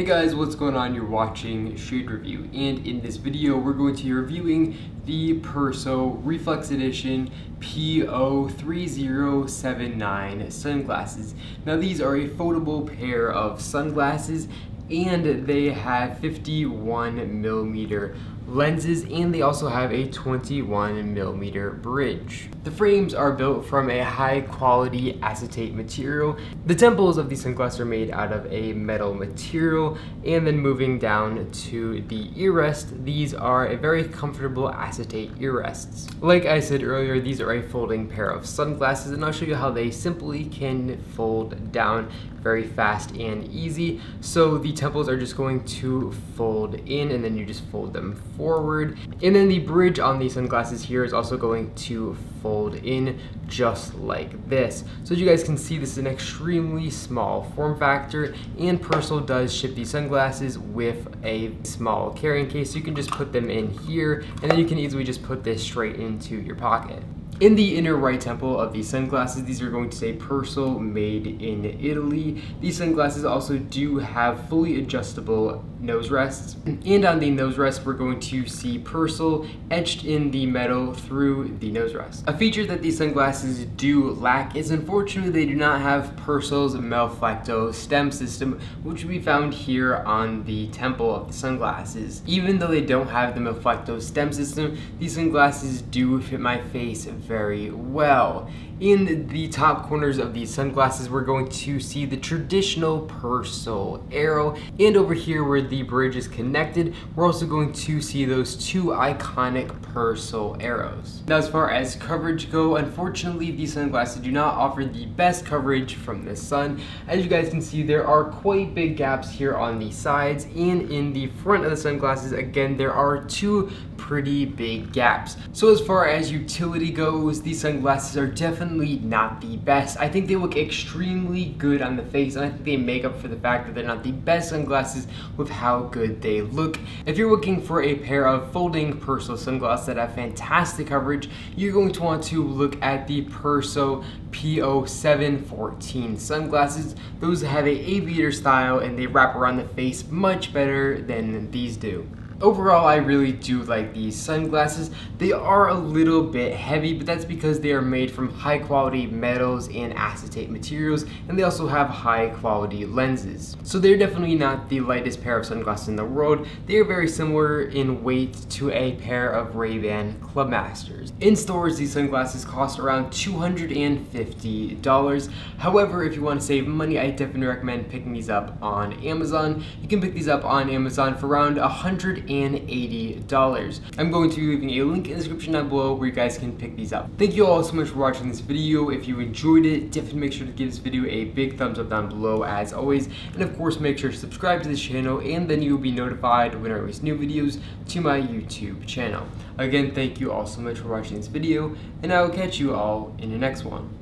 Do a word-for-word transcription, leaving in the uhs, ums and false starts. Hey guys, what's going on? You're watching Shade Review, and in this video we're going to be reviewing the Persol Reflex Edition P O three zero seven nine sunglasses. Now these are a foldable pair of sunglasses and they have fifty-one millimeter lenses, and they also have a twenty-one millimeter bridge. The frames are built from a high quality acetate material. The temples of these sunglasses are made out of a metal material, and then moving down to the earrest, these are a very comfortable acetate earrests. Like I said earlier, these are a folding pair of sunglasses, and I'll show you how they simply can fold down very fast and easy. So the temples are just going to fold in, and then you just fold them forward, and then the bridge on these sunglasses here is also going to fold in just like this. So as you guys can see, this is an extremely small form factor, and Persol does ship these sunglasses with a small carrying case, so you can just put them in here, and then you can easily just put this straight into your pocket. In the inner right temple of these sunglasses, these are going to say Persol made in Italy. These sunglasses also do have fully adjustable nose rests, and on the nose rest we're going to see Persol etched in the metal through the nose rest. A feature that these sunglasses do lack is, unfortunately, they do not have Persol's Melfacto stem system, which we found here on the temple of the sunglasses. Even though they don't have the Melfacto stem system, these sunglasses do fit my face very well. In the top corners of these sunglasses we're going to see the traditional Persol arrow, and over here where the bridge is connected we're also going to see those two iconic Persol arrows. Now as far as coverage go, unfortunately these sunglasses do not offer the best coverage from the sun. As you guys can see, there are quite big gaps here on the sides, and in the front of the sunglasses again there are two pretty big gaps. So as far as utility goes, these sunglasses are definitely not the best. I think they look extremely good on the face, and I think they make up for the fact that they're not the best sunglasses with how good they look. If you're looking for a pair of folding Persol sunglasses that have fantastic coverage, you're going to want to look at the Persol P O seven fourteen sunglasses. Those have an aviator style and they wrap around the face much better than these do. Overall, I really do like these sunglasses. They are a little bit heavy, but that's because they are made from high quality metals and acetate materials, and they also have high quality lenses. So they're definitely not the lightest pair of sunglasses in the world. They are very similar in weight to a pair of Ray-Ban Clubmasters. In stores, these sunglasses cost around two hundred fifty dollars. However, if you want to save money, I definitely recommend picking these up on Amazon. You can pick these up on Amazon for around one hundred eighty dollars. I'm going to be leaving a link in the description down below where you guys can pick these up. Thank you all so much for watching this video. If you enjoyed it, definitely make sure to give this video a big thumbs up down below as always, and of course make sure to subscribe to this channel, and then you'll be notified when I release new videos to my YouTube channel. Again, thank you all so much for watching this video, and I will catch you all in the next one.